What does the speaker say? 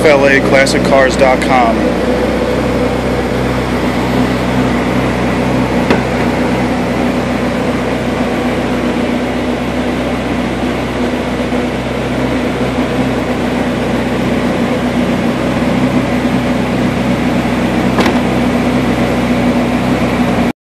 FLAClassicCars.com.